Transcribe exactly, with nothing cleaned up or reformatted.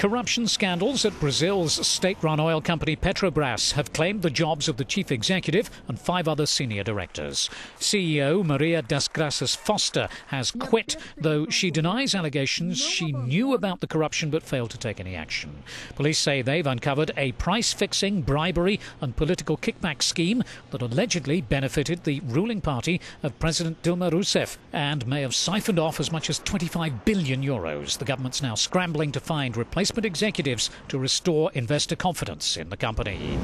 Corruption scandals at Brazil's state-run oil company Petrobras have claimed the jobs of the chief executive and five other senior directors. C E O Maria das Graças Foster has quit, though she denies allegations she knew about the corruption but failed to take any action. Police say they've uncovered a price-fixing, bribery and political kickback scheme that allegedly benefited the ruling party of President Dilma Rousseff and may have siphoned off as much as twenty-five billion euros. The government's now scrambling to find replacement executives to restore investor confidence in the company.